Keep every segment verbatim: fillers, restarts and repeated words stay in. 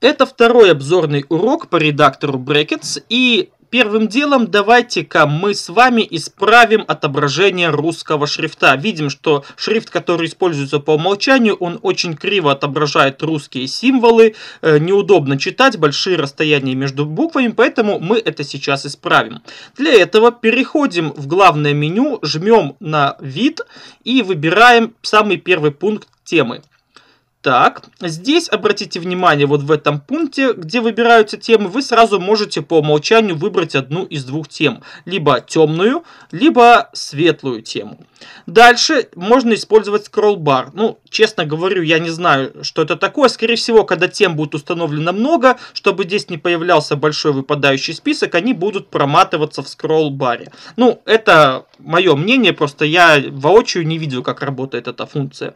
Это второй обзорный урок по редактору Brackets, и первым делом давайте-ка мы с вами исправим отображение русского шрифта. Видим, что шрифт, который используется по умолчанию, он очень криво отображает русские символы, э, неудобно читать, большие расстояния между буквами, поэтому мы это сейчас исправим. Для этого переходим в главное меню, жмем на вид и выбираем самый первый пункт темы. Так, здесь обратите внимание, вот в этом пункте, где выбираются темы, вы сразу можете по умолчанию выбрать одну из двух тем. Либо темную, либо светлую тему. Дальше можно использовать скролл-бар. Ну, честно говорю, я не знаю, что это такое. Скорее всего, когда тем будет установлено много, чтобы здесь не появлялся большой выпадающий список, они будут проматываться в скролл-баре. Ну, это мое мнение, просто я воочию не видел, как работает эта функция.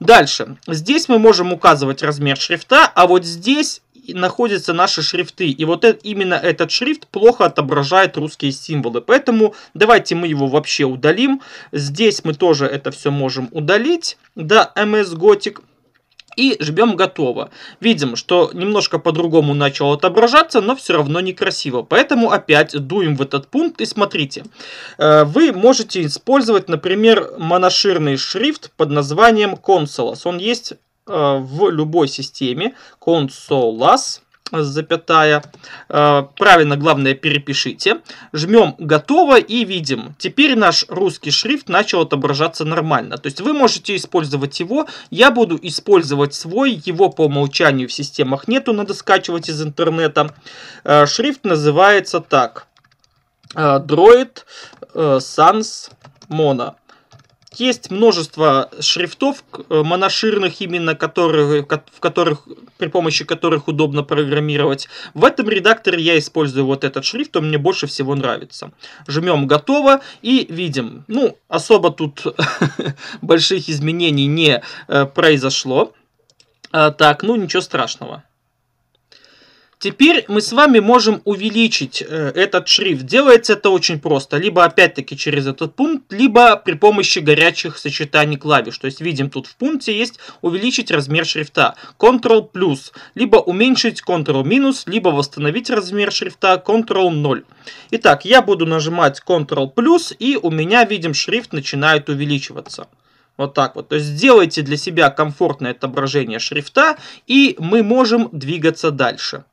Дальше. Здесь мы можем указывать размер шрифта, а вот здесь находятся наши шрифты. И вот это, именно этот шрифт плохо отображает русские символы. Поэтому давайте мы его вообще удалим. Здесь мы тоже это все можем удалить. Да, эм эс Gothic. И жмем «Готово». Видим, что немножко по-другому начало отображаться, но все равно некрасиво. Поэтому опять дуем в этот пункт и смотрите. Вы можете использовать, например, моноширный шрифт под названием «Consolas». Он есть в любой системе. «Consolas», запятая. Правильно, главное, перепишите. Жмем «Готово» и видим. Теперь наш русский шрифт начал отображаться нормально. То есть вы можете использовать его. Я буду использовать свой. Его по умолчанию в системах нету. Надо скачивать из интернета. Шрифт называется так. Droid Sans Mono. Есть множество шрифтов моноширных, именно которые, в которых, при помощи которых удобно программировать. В этом редакторе я использую вот этот шрифт, он мне больше всего нравится. Жмем «Готово» и видим. Ну, особо тут больших изменений не произошло. Так, ну ничего страшного. Теперь мы с вами можем увеличить этот шрифт. Делается это очень просто. Либо опять-таки через этот пункт, либо при помощи горячих сочетаний клавиш. То есть видим, тут в пункте есть увеличить размер шрифта. Ctrl плюс. Либо уменьшить Ctrl минус. Либо восстановить размер шрифта Ctrl ноль. Итак, я буду нажимать Ctrl плюс. И у меня, видим, шрифт начинает увеличиваться. Вот так вот. То есть сделайте для себя комфортное отображение шрифта. И мы можем двигаться дальше.